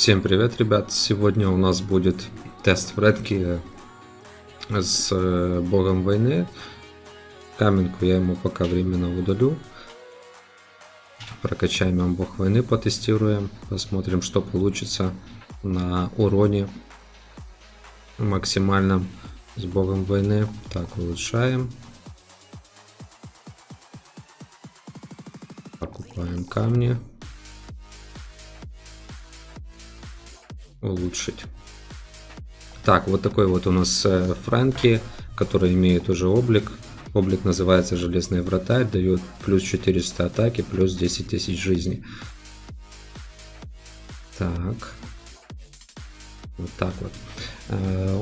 Всем привет, ребят! Сегодня у нас будет тест Фрэнки с Богом Войны. Каменку я ему пока временно удалю. Прокачаем им Бог Войны, потестируем. Посмотрим, что получится на уроне максимальном с Богом Войны. Так, улучшаем. Покупаем камни. Улучшить. Так, вот такой вот у нас Франки, который имеет уже облик. Облик называется железные врата, дает плюс 400 атаки, плюс 10 тысяч жизней. Так. Вот так вот.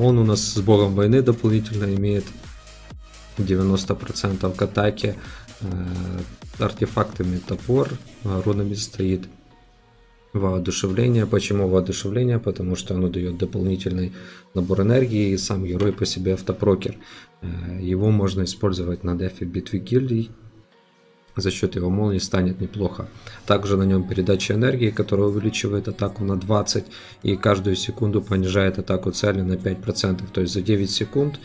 Он у нас с Богом Войны дополнительно имеет 90% к атаке. Артефактами топор, рунами стоит. Воодушевление. Почему воодушевление? Потому что оно дает дополнительный набор энергии, и сам герой по себе автопрокер. Его можно использовать на дефе битвы гильдий. За счет его молнии станет неплохо. Также на нем передача энергии, которая увеличивает атаку на 20 и каждую секунду понижает атаку цели на 5%. То есть за 9 секунд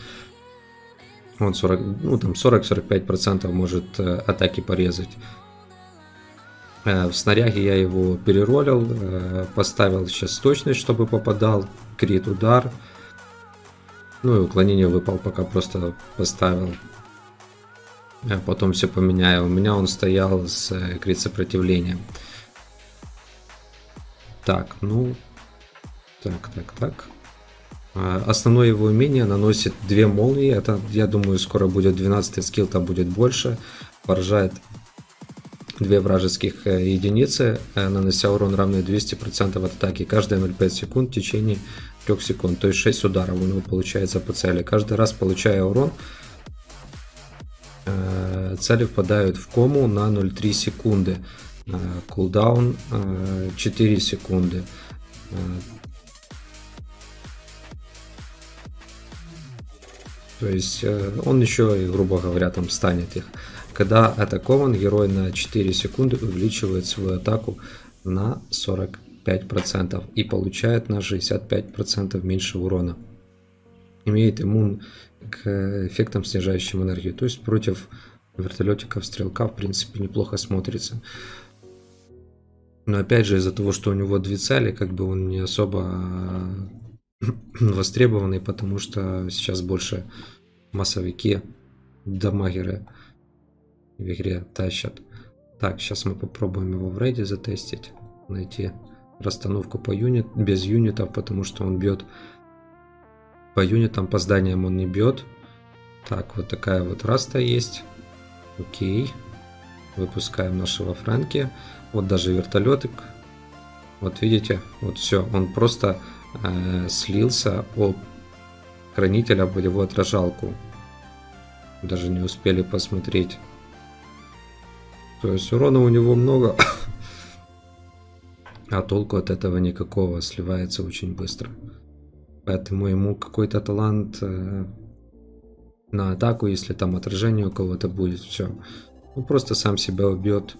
он 40-45% может атаки порезать. В снаряге я его переролил, поставил сейчас точность, чтобы попадал, крит удар, ну и уклонение выпал, пока просто поставил. Потом все поменяю, у меня он стоял с крит сопротивлением. Так, ну, так. Основное его умение наносит 2 молнии, это, я думаю, скоро будет 12 скилл, там будет больше, поражает 2 вражеских единицы, нанося урон равный 200% от атаки каждые 0,5 секунд в течение 3 секунд, то есть 6 ударов у него получается по цели. Каждый раз, получая урон, цели впадают в кому на 0,3 секунды, кулдаун 4 секунды. То есть он еще, грубо говоря, там станет их. Когда атакован, герой на 4 секунды увеличивает свою атаку на 45% и получает на 65% меньше урона. Имеет иммун к эффектам, снижающим энергию. То есть против вертолетиков стрелка, в принципе, неплохо смотрится. Но опять же, из-за того, что у него 2 цели, как бы он не особо востребованный, потому что сейчас больше массовики, дамагеры в игре тащат. Так, сейчас мы попробуем его в рейде затестить, найти расстановку по без юнитов, потому что он бьет по юнитам, по зданиям он не бьет. Так, вот такая вот раста есть. Окей. Выпускаем нашего Франки. Вот даже вертолетик. Вот видите, вот все, он просто слился об Хранителя, об его отражалку. Даже не успели посмотреть. То есть урона у него много, а толку от этого никакого, сливается очень быстро. Поэтому ему какой-то талант на атаку, если там отражение у кого-то будет, все. Он просто сам себя убьет,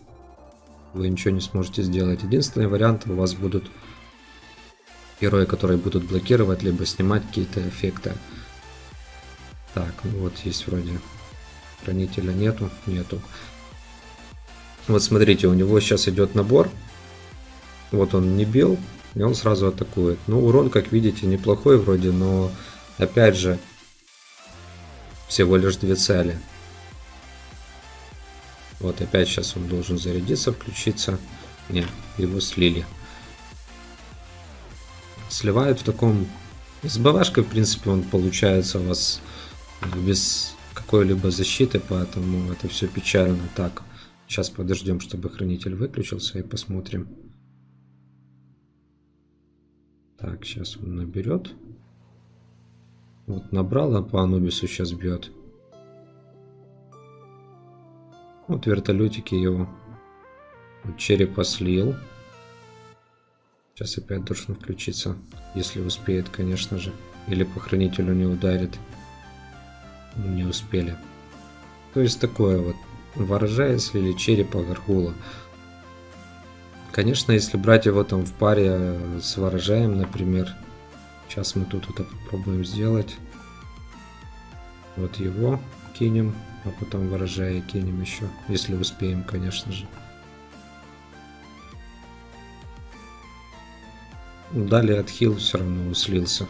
вы ничего не сможете сделать. Единственный вариант, у вас будут герои, которые будут блокировать, либо снимать какие-то эффекты. Так, ну вот есть вроде Хранителя, нету. Вот смотрите, у него сейчас идет набор. Вот он не бил, и он сразу атакует. Ну, урон, как видите, неплохой вроде, но опять же, всего лишь 2 цели. Вот опять сейчас он должен зарядиться, включиться. Нет, его слили. Сливают в таком... С БВшкой, в принципе, он получается у вас без какой-либо защиты, поэтому это все печально. Так. Сейчас подождем, чтобы Хранитель выключился, и посмотрим. Так, сейчас он наберет. Вот набрал, а по Анубису сейчас бьет. Вот вертолетики его. Вот черепа слил. Сейчас опять должен включиться, если успеет, конечно же. Или по Хранителю не ударит. Не успели. То есть такое вот. Ворожей слили, черепа, гаргула. Конечно, если брать его там в паре с Ворожеем, например. Сейчас мы тут это попробуем сделать. Вот его кинем, а потом Ворожея кинем еще. Если успеем, конечно же. Далее отхил все равно слился.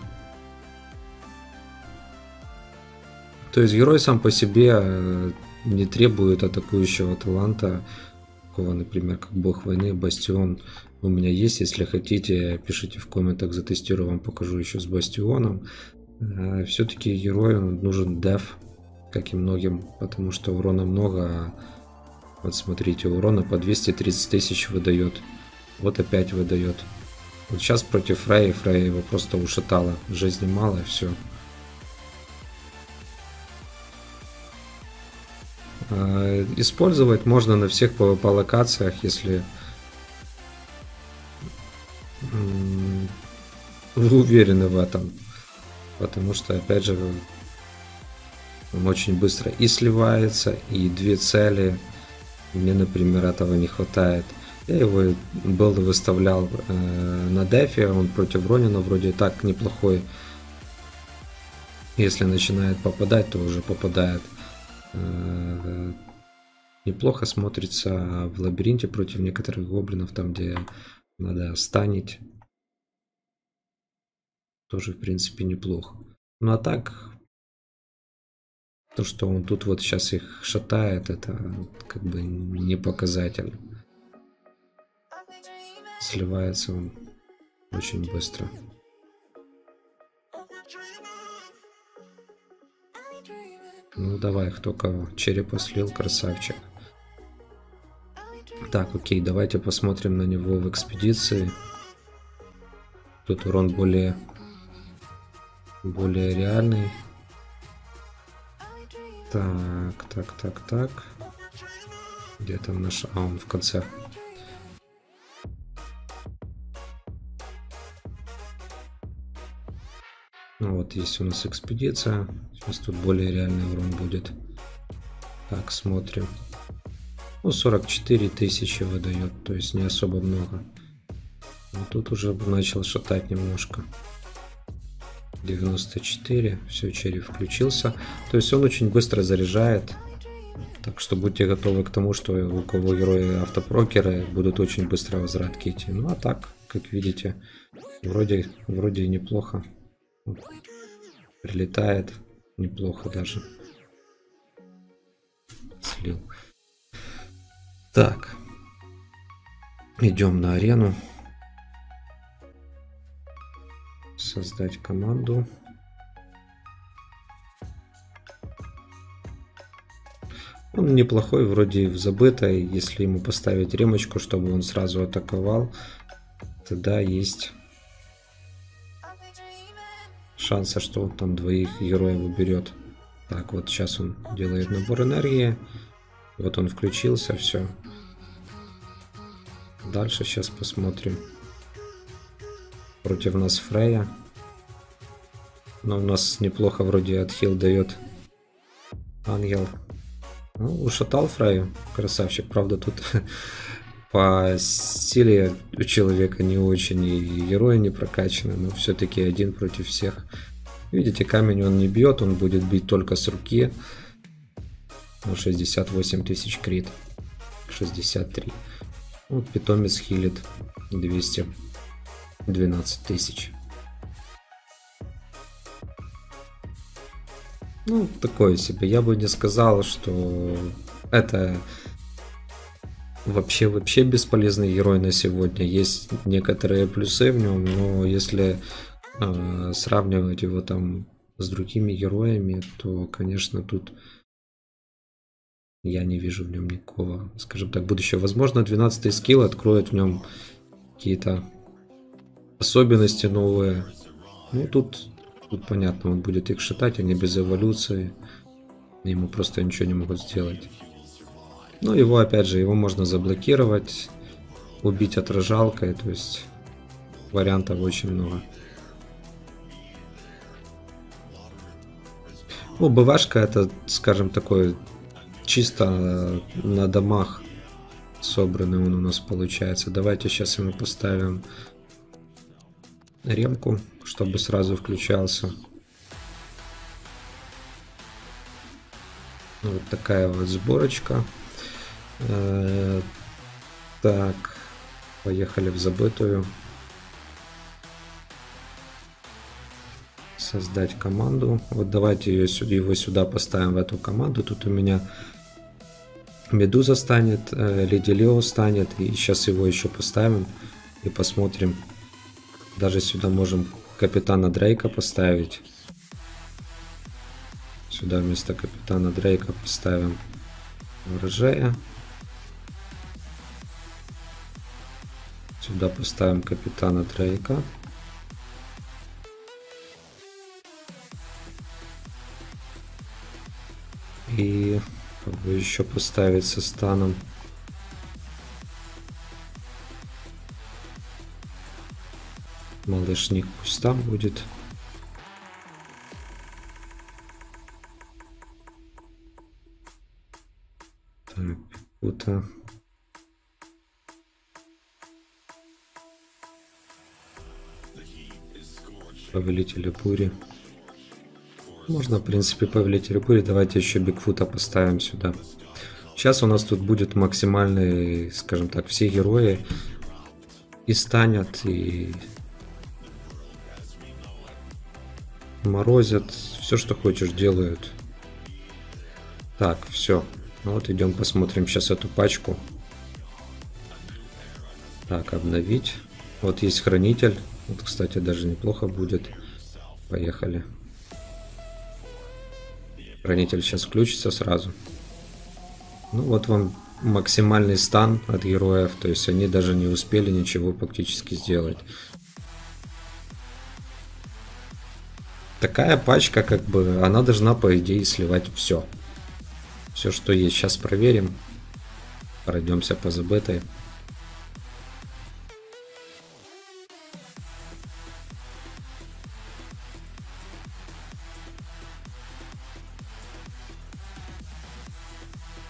То есть герой сам по себе не требует атакующего таланта. Такого, например, как Бог Войны, Бастион у меня есть. Если хотите, пишите в комментах, затестирую, вам покажу еще с Бастионом. Все-таки герою нужен деф, как и многим, потому что урона много. А вот смотрите, урона по 230 тысяч выдает. Вот опять выдает. Вот сейчас против Фрейи, Фрейя его просто ушатала. Жизни мало, и все. Использовать можно на всех PvP локациях, если вы уверены в этом. Потому что, опять же, он очень быстро и сливается, и две цели. Мне, например, этого не хватает. Я его был выставлял на дефе, он против Ронина вроде и так неплохой. Если начинает попадать, то уже попадает. Неплохо смотрится в лабиринте против некоторых гоблинов, там где надо станить. Тоже в принципе неплохо. Ну а так, то что он тут вот сейчас их шатает, это как бы не показатель. Сливается он очень быстро. Ну давай, кто кого. Черепа слил, красавчик. Так, окей, давайте посмотрим на него в экспедиции. Тут урон более реальный. Так. Где там наш... А, он в конце. Вот есть у нас экспедиция. Сейчас тут более реальный урон будет. Так, смотрим. Ну, 44 тысячи выдает, то есть не особо много. Но тут уже начал шатать немножко. 94. Все, череп включился. То есть он очень быстро заряжает. Так что будьте готовы к тому, что у кого герои автопрокеры, будут очень быстро возвратки идти. Ну а так, как видите, вроде неплохо. Прилетает неплохо даже. Слил. Так. Идем на арену. Создать команду. Он неплохой, вроде в забытой. Если ему поставить ремочку, чтобы он сразу атаковал, тогда есть... шанса, что он там двоих героев уберет. Так, вот сейчас он делает набор энергии. Вот он включился, все. Дальше сейчас посмотрим. Против нас Фрейя. Но у нас неплохо вроде отхил дает ангел. Ну, ушатал Фрейю. Красавчик. Правда, тут по силе у человека не очень, и герои не прокачаны, но все-таки один против всех. Видите, камень он не бьет, он будет бить только с руки. Ну, 68 тысяч крит. 63. Вот питомец хилит 212 тысяч. Ну, такое себе. Я бы не сказал, что это... Вообще бесполезный герой на сегодня. Есть некоторые плюсы в нем, но если сравнивать его там с другими героями, то, конечно, тут я не вижу в нем никакого, скажем так, будущего. Возможно, 12-й скилл откроет в нем какие-то особенности новые. Ну, тут понятно, он будет их шатать, они без эволюции. Ему просто ничего не могут сделать. Ну, его, опять же, его можно заблокировать, убить отражалкой, то есть вариантов очень много. Ну, БВшка это, скажем, такой чисто на домах собранный он у нас получается. Давайте сейчас ему поставим ремку, чтобы сразу включался. Вот такая вот сборочка. Так, поехали в забытую. Создать команду. Вот давайте его сюда поставим, в эту команду. Тут у меня Медуза станет, Леди Лео станет. И сейчас его еще поставим и посмотрим. Даже сюда можем капитана Дрейка поставить. Сюда вместо капитана Дрейка поставим Ворожея. Сюда поставим капитана Дрейка. И еще поставить со станом. Малышник пусть там будет. Так, куда-то. Повелители Пури. Можно, в принципе, Повелителя Пури. Давайте еще Бигфута поставим сюда. Сейчас у нас тут будет максимальный, скажем так, все герои и станет, и морозят. Все, что хочешь, делают. Так, все. Вот идем посмотрим сейчас эту пачку. Так, обновить. Вот есть Хранитель. Вот, кстати, даже неплохо будет. Поехали. Хранитель сейчас включится сразу. Ну вот вам максимальный стан от героев. То есть они даже не успели ничего практически сделать. Такая пачка, как бы, она должна, по идее, сливать все. Все, что есть. Сейчас проверим. Пройдемся по забытой.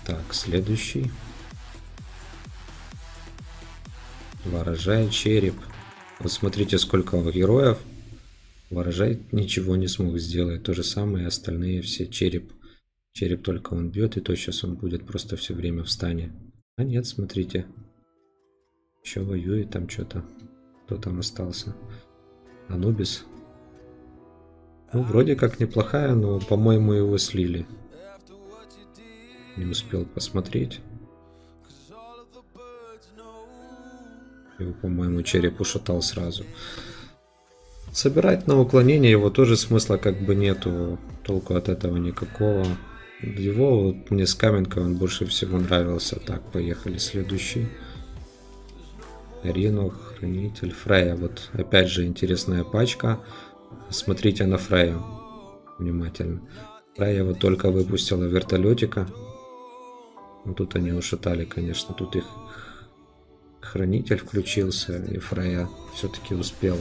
Так, следующий. Ворожей, череп. Вот смотрите, сколько героев. Ворожей ничего не смог сделать. То же самое и остальные все. Череп. Череп только он бьет, и то сейчас он будет просто все время в стане. А нет, смотрите. Еще воюет там что-то. Кто там остался? Анубис. Ну, вроде как неплохая, но, по-моему, его слили. Не успел посмотреть. Его, по-моему, череп ушатал сразу. Собирать на уклонение его тоже смысла как бы нету. Толку от этого никакого. Его вот, мне с каменкой он больше всего нравился. Так, поехали. Следующий. Рино, Хранитель, Фрейя. Вот опять же интересная пачка. Смотрите на Фрейю внимательно. Фрейя вот только выпустила вертолетика. Ну, тут они ушатали, конечно. Тут их Хранитель включился, и Фрейя все-таки успела.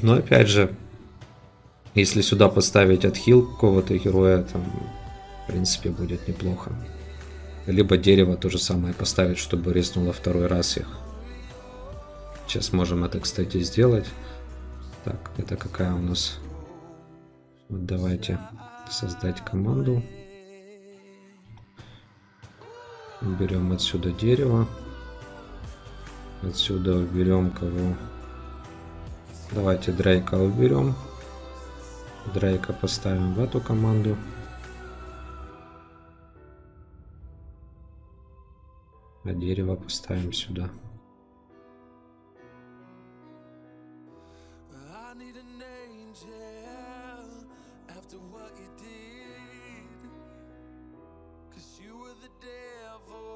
Но опять же, если сюда поставить отхил какого-то героя, там, в принципе, будет неплохо. Либо дерево то же самое поставить, чтобы резнуло второй раз их. Сейчас можем это, кстати, сделать. Так, это какая у нас... Вот давайте создать команду. Уберем отсюда дерево. Отсюда уберем кого? Давайте Дрейка уберем. Дрейка поставим в эту команду. А дерево поставим сюда.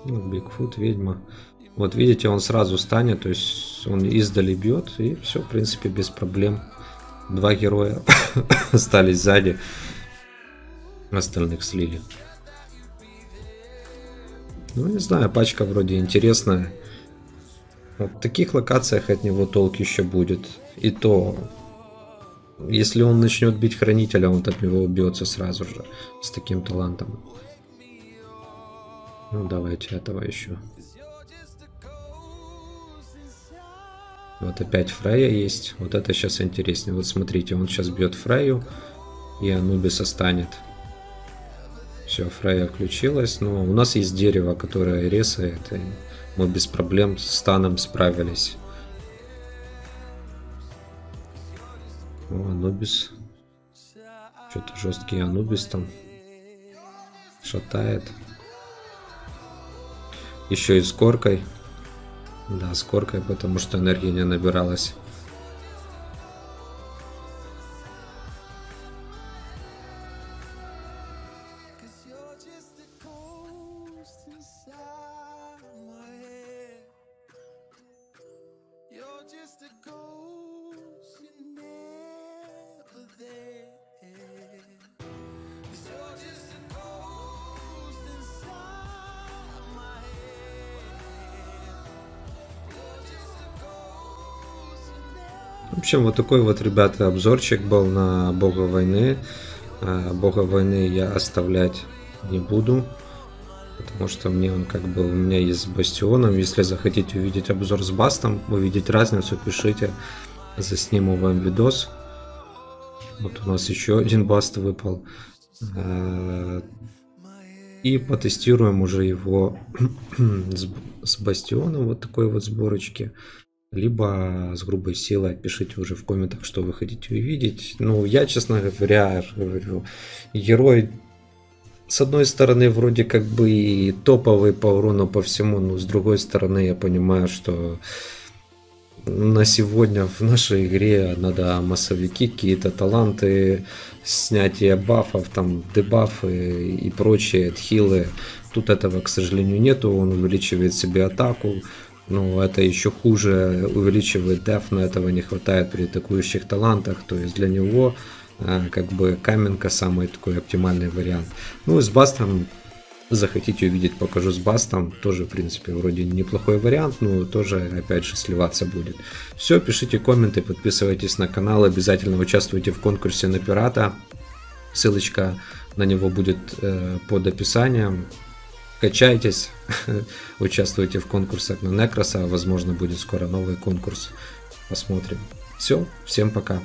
Бигфут, ведьма. Вот видите, он сразу станет, то есть он издали бьет, и все, в принципе, без проблем. Два героя остались сзади, остальных слили. Ну, не знаю, пачка вроде интересная. Вот в таких локациях от него толк еще будет. И то, если он начнет бить Хранителя, он от него убьется сразу же с таким талантом. Ну давайте этого еще. Вот опять Фрейя есть. Вот это сейчас интереснее. Вот смотрите, он сейчас бьет Фрейю, и Анубиса станет. Все, Фрейя включилась. Но у нас есть дерево, которое резает. И мы без проблем с станом справились. О, Анубис. Что-то жесткий Анубис там шатает. Еще и с коркой. Да, с коркой, потому что энергия не набиралась. В общем, вот такой вот, ребята, обзорчик был на Бога Войны. Бога Войны я оставлять не буду, потому что мне он как бы, у меня есть с Бастионом. Если захотите увидеть обзор с Бастом, увидеть разницу, пишите, засниму вам видос. Вот у нас еще один Баст выпал. И потестируем уже его с Бастионом, вот такой вот сборочки. Либо с грубой силой, пишите уже в комментах, что вы хотите увидеть. Ну, я, честно говоря, говорю, герой, с одной стороны, вроде как бы и топовый по урону, по всему, но с другой стороны, я понимаю, что на сегодня в нашей игре надо массовики, какие-то таланты, снятие бафов, там, дебафы и прочие, отхилы. Тут этого, к сожалению, нету, он увеличивает себе атаку. Ну, это еще хуже, увеличивает деф, но этого не хватает при атакующих талантах. То есть для него как бы каменка самый такой оптимальный вариант. Ну и с Бастом, захотите увидеть, покажу с Бастом. Тоже, в принципе, вроде неплохой вариант, но тоже, опять же, сливаться будет. Все, пишите комменты, подписывайтесь на канал, обязательно участвуйте в конкурсе на Пирата. Ссылочка на него будет под описанием. Качайтесь, участвуйте в конкурсах на Некроса, возможно, будет скоро новый конкурс, посмотрим. Все, всем пока.